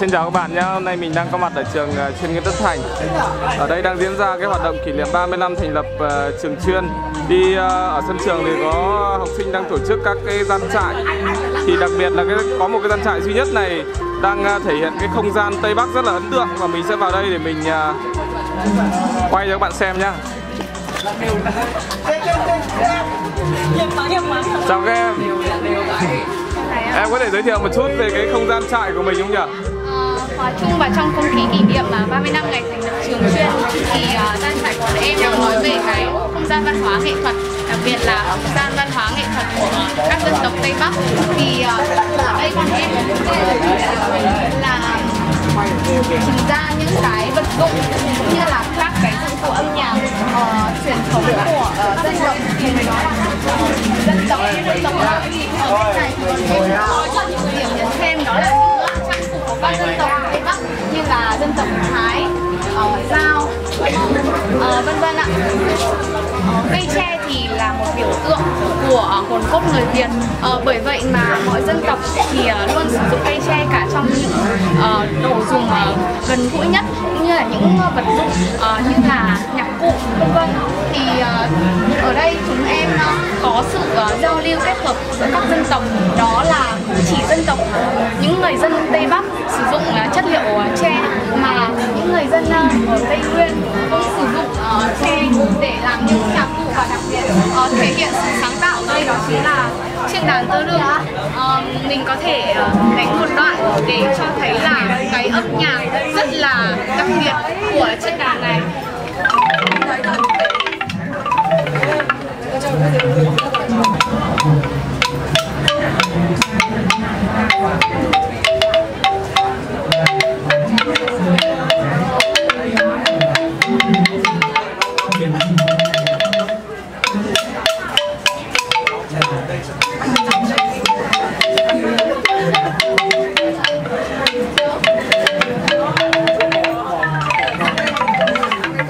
Xin chào các bạn nhé. Hôm nay mình đang có mặt ở trường chuyên Nguyễn Tất Thành. Ở đây đang diễn ra cái hoạt động kỷ niệm 30 năm thành lập trường chuyên. Đi ở sân trường thì có học sinh đang tổ chức các cái gian trại. Thì đặc biệt là có một cái gian trại duy nhất này đang thể hiện cái không gian Tây Bắc rất là ấn tượng. Và mình sẽ vào đây để mình quay cho các bạn xem nhá. Chào các em. Em có thể giới thiệu một chút về cái không gian trại của mình không nhỉ? Hòa chung vào trong không khí kỷ niệm 30 năm ngày thành lập trường chuyên thì gian trại của em đang nói về cái không gian văn hóa nghệ thuật, đặc biệt là không gian văn hóa nghệ thuật của các dân tộc Tây Bắc. Thì ở đây bọn em là trình ra những cái vật dụng cũng như là các cái dụng cụ âm nhạc truyền thống của dân tộc, thì mình nói là dân tộc ở bên này có những điểm nhấn thêm, đó là những trang phục của các dân tộc Tây Bắc như là dân tộc Thái, Dao, vân vân ạ. Cây tre thì là một biểu tượng của nguồn cốt người Việt, bởi vậy mà mọi dân tộc thì luôn sử dụng cây tre cả trong những đồ dùng gần gũi nhất cũng như là những vật dụng như là nhạc cụ vân vân. Thì ở đây chúng em có sự giao lưu kết hợp giữa các dân tộc, đó là chỉ dân tộc những người dân Tây Bắc sử dụng chất liệu tre, mà những người dân ở Tây Nguyên cũng sử dụng tre để làm những nhạc cụ, và đặc biệt thể hiện sự sáng tạo đây đó chính là chiếc đàn tơ rưng. Mình có thể đánh một đoạn để cho thấy là cái âm nhạc rất là đặc biệt của chiếc đàn này.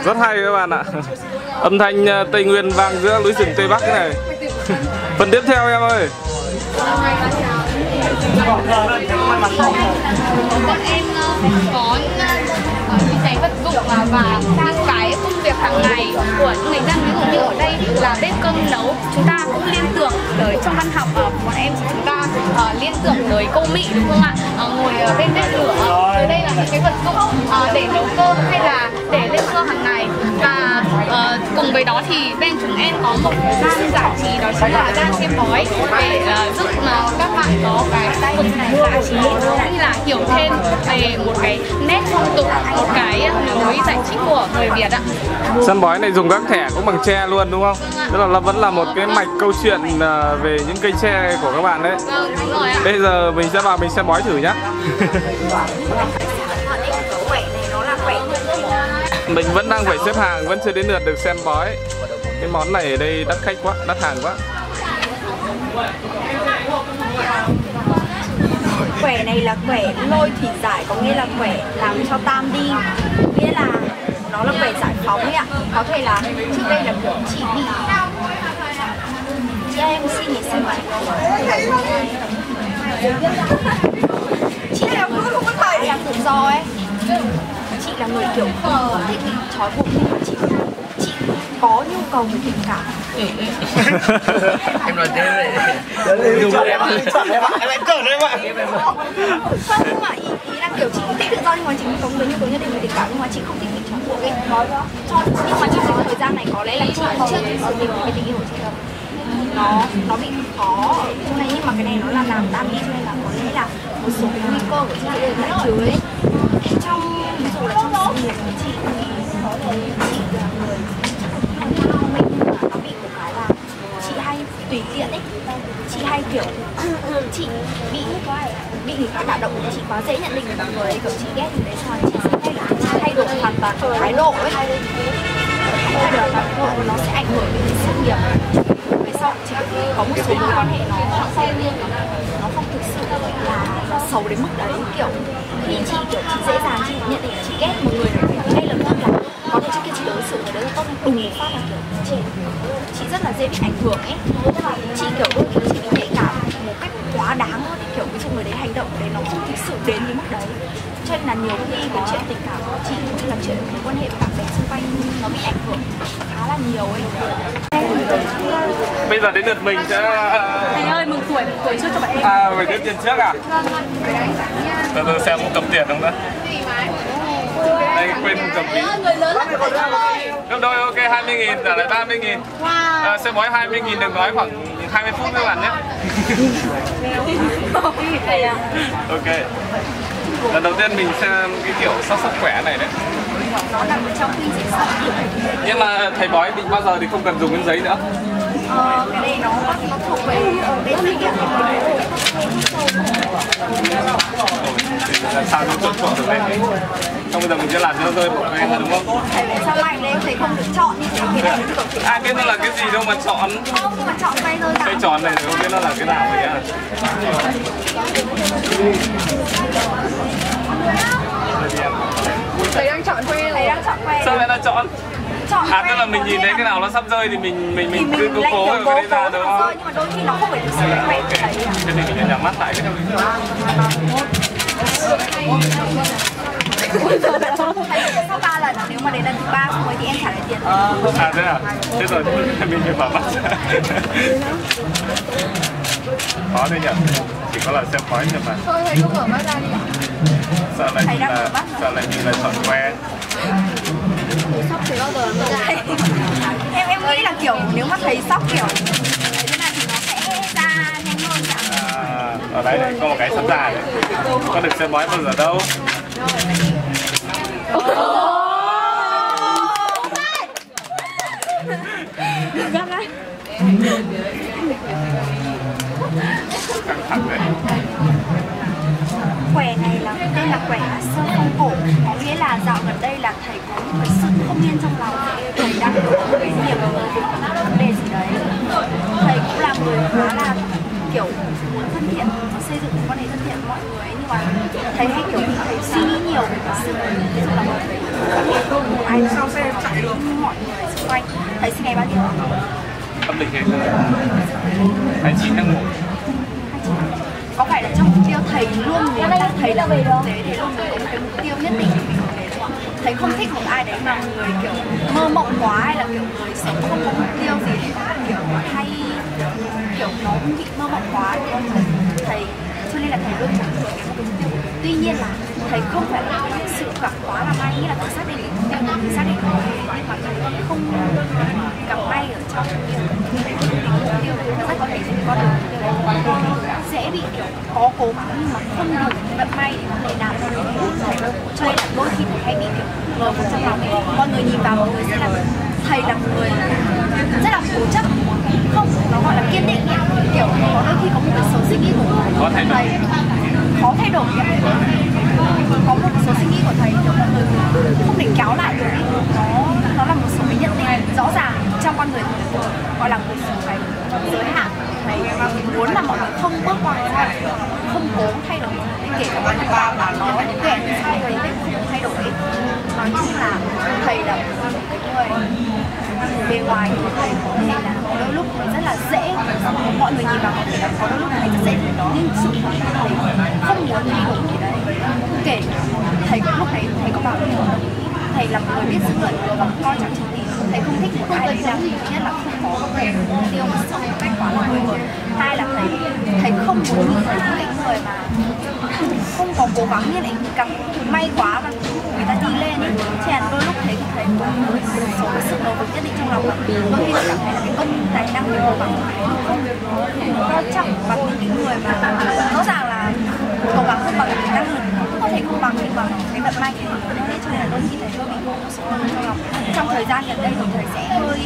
Rất hay các bạn ạ. Âm thanh Tây Nguyên vang giữa núi rừng Tây Bắc này. Phần tiếp theo em ơi. Bọn em có những cái vật dụng và những cái công việc hàng ngày của người dân, ví dụ như ở đây là bếp cơm nấu. Chúng ta cũng liên tưởng tới trong văn học bọn em chúng ta liên tưởng tới câu Mị đúng không ạ? Ngồi bên bếp lửa. Rồi đây là những cái vật dụng để nấu cơm hay là để lên cơm hàng ngày. Và cùng với đó thì bên chúng em có một gian giải trí, đó chính là gian xem bói, để giúp mà các bạn có cái phần này giải trí cũng như là hiểu thêm về một cái nét phong tục, một cái lối giải trí của người Việt ạ. Xem bói này dùng các thẻ cũng bằng tre luôn đúng không? Tức là nó vẫn là một cái mạch câu chuyện về những cây tre của các bạn đấy. Vâng, đúng rồi ạ. Bây giờ mình sẽ vào mình xem bói thử nhá. Mình vẫn đang phải xếp hàng, vẫn chưa đến lượt được xem bói. Cái món này ở đây đắt khách quá, đắt hàng quá. Quẻ này là quẻ lôi thủy giải, có nghĩa là quẻ làm cho tam đi, nghĩa là nó là quẻ giải phóng ấy ạ. Có thể là trước đây là cũng chỉ đi. Chị em xin nghỉ xem bói. Chị là người không có tài làm tự do ấy. Chị là người kiểu không thích trói buộc, chị có nhu cầu về tình cảm. Em nói thế nhưng mà ý là kiểu chị cũng thích tự do, nhưng mà chị có người nhu cầu nhất định về tình cảm, nhưng mà chị không thích bị trói buộc ấy. Nhưng mà trong cái thời gian này có lẽ là chị chưa thể sự tình về tình yêu của chị đâu, nó bị khó ở chỗ này, nhưng mà cái này nó là làm tan đi, cho nên là có lẽ là một số cái nguy cơ của chị đều giải trừ đấy. Trong ví dụ là trong sự nghiệp của chị thì có thể chị là người mình nó bị một cái là chị hay tùy tiện ấy, chị hay kiểu chị bị người khác đả động, chị quá dễ nhận định về người ấy, kiểu chị ghét người đấy xong rồi chị sẽ thay đổi hoàn toàn thái độ ấy, thay đổi thái độ nó sẽ ảnh hưởng đến sự nghiệp về sau. Chị có một số mối quan hệ nó không thực sự là xấu đến mức đấy, kiểu khi chị dễ dàng chị nhận định chị ghét một người ngay lập tức, là có thể trước kia chị đối xử với đấy không đúng phát là kiểu chị rất là dễ bị ảnh hưởng ấy. Tức là chị kiểu đôi khi chị bị nhạy cảm một cách quá đáng hơn, kiểu ví dụ người đấy hành động đấy nó không thực sự đến với mức đấy, cho nên là nhiều khi cái chuyện tình cảm của chị cũng như là chuyện quan hệ với bạn bè xung quanh nó bị ảnh hưởng khá là nhiều ấy. Bây giờ đến lượt mình sẽ... Thành ơi, mừng tuổi, trước cho bạn em. À, mình đến tiền trước à? Từ từ xem có cầm tiền không đó. Đây, quên cầm ví. Được rồi, ok, 20.000, trả lại 30.000. À, xem nói 20.000, đừng nói khoảng 20 phút các bạn nhé. Ok. Lần đầu tiên mình xem cái kiểu sốt sức khỏe này đấy. Nó nằm trong quy trình sốt sức khỏe. Nhưng mà thầy bói định bao giờ thì không cần dùng đến giấy nữa. Cái này nó thuộc về ở bên này kia. Làm sao nó chọn chọn được này? Xong bây giờ mình sẽ làm cho nó rơi bộ này đúng không? Thầy phải sao lạnh đấy, thầy không được chọn như thế này. À, cái nó là cái gì đâu mà chọn? Không, nhưng mà chọn tay rơi ra. Cái chọn này thì không biết nó là cái nào vậy à? Thầy đang chọn khoe, Sao lại là chọn? À, tức là mình nhìn thấy cái nào nó sắp rơi thì mình cứ cố cố rồi cái đấy ra được không? Nhưng mà đôi khi nó không phải thực sự là khoe. Thế thì mình nhắm mắt lại cái sau 3 lần, nếu mà đến lần thứ 3 không ấy thì em trả lại tiền. À thế à? Thế rồi mình phải bảo bắt. Khó thế nhỉ? Chỉ có là xem khói nhưng mà. Thôi thầy cứ mở mắt ra đi. Sợ lại như là chọn que. Sóc thì bao giờ mở ra? Em nghĩ là kiểu nếu mà thầy sóc kiểu thế này thì nó sẽ ra nhanh hơn chẳng. À, ở đấy này có một cái sắp ra đấy. Có được xem bói bao giờ đâu. Căng thẳng đấy. Quẻ này là đây là quẻ sơn phong cổ, có nghĩa là dạo gần đây là thầy có một cái sự không yên trong lòng, thầy đang có một cái niềm vấn đề gì đấy. Thầy cũng là người khá là kiểu muốn thân thiện, xây dựng quan hệ thân thiện với mọi người, nhưng mà thầy hay kiểu thầy suy nghĩ nhiều về cái sự là mọi người ai sao sẽ chạy được mọi người xung quanh. Thầy sinh ngày bao nhiêu? Âm lịch ngày 29/1. Có phải là trong mục tiêu thầy luôn muốn là thầy là về đó, thầy luôn muốn có một cái mục tiêu nhất định của mình để chọn. Thầy không thích một ai đấy mà người kiểu mơ mộng quá hay là kiểu người sống không có mục tiêu gì để kiểu hay kiểu nó bị mơ mộng quá đúng không? Thầy cho nên là thầy luôn muốn có một cái mục tiêu. Tuy nhiên là thầy không phải là thực sự gặp quá là may, nghĩa là thầy xác định mục tiêu, thầy xác định rồi nhưng mà thầy không gặp may ở trong nhiều cái mục tiêu thì rất có thể sẽ có được sẽ bị kiểu có cố gắng nhưng mà không được vận may để có thể đạt được cái mục tiêu. Cho nên là đôi khi thầy hay bị kiểu ngờ vực trong lòng ấy, mọi người nhìn vào mọi người sẽ là thầy là một người rất là cố chấp, không nó gọi là kiên định ấy. Kiểu có đôi khi có một cái số suy nghĩ của thầy khó thay đổi ấy. Có một số suy nghĩ của thầy kiểu mọi người không thể kéo lại được ấy. Nó là một số cái nhận định rõ ràng trong con người của thầy, gọi là một số cái giới hạn. Thầy muốn là mọi người không bước qua giới hạn, không cố thay đổi, kể cả bạn bè mà nó kể sao thầy cũng không thay đổi. Nói chung là thầy là người bề ngoài của thầy có thể là có đôi lúc mình rất là dễ, mọi người nhìn vào có thể là có đôi lúc mình dễ nhưng sự thật là thầy không muốn thay đổi gì đấy. Kể thầy có lúc đấy thầy có bảo mình thầy là người biết giữ lời và coi trọng chính mình. Thầy không thích một ai đấy làm nhất là không có cái mục tiêu mà sống cách quá là người rồi. Hai là thầy không muốn nhìn thấy những người mà không có cố gắng như lại gặp may quá và người ta đi lên ấy. Thế là đôi lúc thầy cũng thấy có một số cái sự đầu vực nhất định trong lòng mà đôi khi cảm thấy là cái công tài năng để cố gắng không coi trọng bằng những người mà rõ ràng là cố gắng không bằng những cái năng lực cũng có thể không bằng nhưng mà cái vận may thì thế cho nên là đôi khi thầy hơi bị vô một số người trong lòng. Trong thời gian gần đây thì thầy sẽ hơi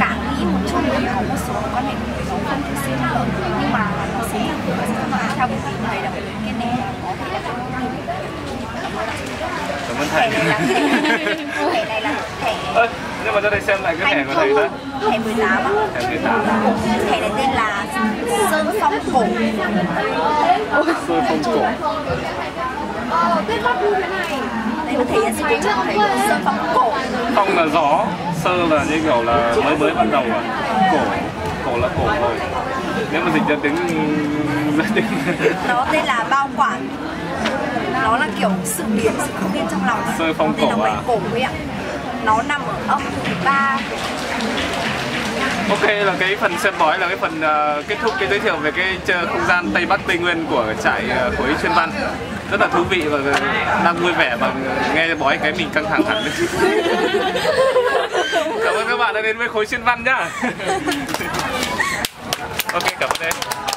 cạn nghĩ một chút về một số quan hệ của thầy không thực sự nào nhưng mà nó sẽ là một cái mà theo cái gì thầy là cái này có thể là cảm ơn thầy. Thẻ này là thẻ. Nhưng mà cho đây xem lại cái thẻ của thầy đó. Thẻ 18 ạ. Thẻ 18. Thẻ này tên là Sơn Phong Cổ. Sơn Phong Cổ. Tuyết bắt như thế này. Đây là thể hiện sự trước thầy Sơn Phong Cổ. Phong là gió, sơ là như kiểu là mới ban đầu à. Cổ, cổ là cổ rồi. Nếu mà dịch ra tiếng nó tên là bao quản. Nó là kiểu sự biến, sự không yên trong lòng. Sôi phong cổ là à? Cổ ấy ạ. Nó nằm ở âm thứ 3. Ok, là cái phần xem bói là cái phần kết thúc cái giới thiệu về cái không gian Tây Bắc Tây Nguyên của trại khối chuyên văn. Rất là thú vị và đang vui vẻ và nghe bói cái mình căng thẳng hẳn. Cảm ơn các bạn đã đến với khối chuyên văn nhá. Ok, cảm ơn em.